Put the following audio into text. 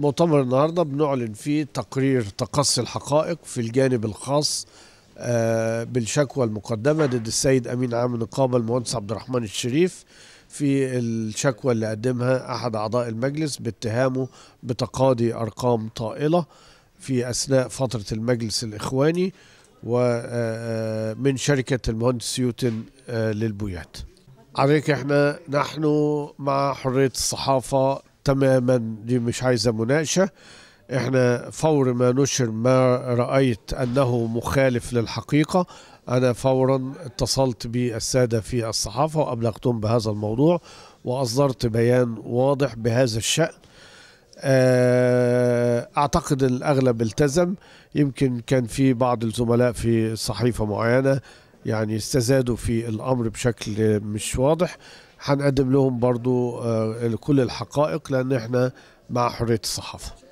مؤتمر النهارده بنعلن فيه تقرير تقصي الحقائق في الجانب الخاص بالشكوى المقدمه ضد السيد امين عام النقابه المهندس عبد الرحمن الشريف في الشكوى اللي قدمها احد اعضاء المجلس باتهامه بتقاضي ارقام طائله في اثناء فتره المجلس الاخواني ومن شركه المهندس يوتن للبويات. عليك احنا نحن مع حريه الصحافه تماما، دي مش عايزه مناقشه. احنا فور ما نشر ما رأيت انه مخالف للحقيقة انا فورا اتصلت بالسادة في الصحافة وابلغتهم بهذا الموضوع واصدرت بيان واضح بهذا الشأن. اعتقد الاغلب التزم، يمكن كان في بعض الزملاء في صحيفة معينة يعني استزادوا في الامر بشكل مش واضح. هنقدم لهم برضو كل الحقائق لان احنا مع حرية الصحافة.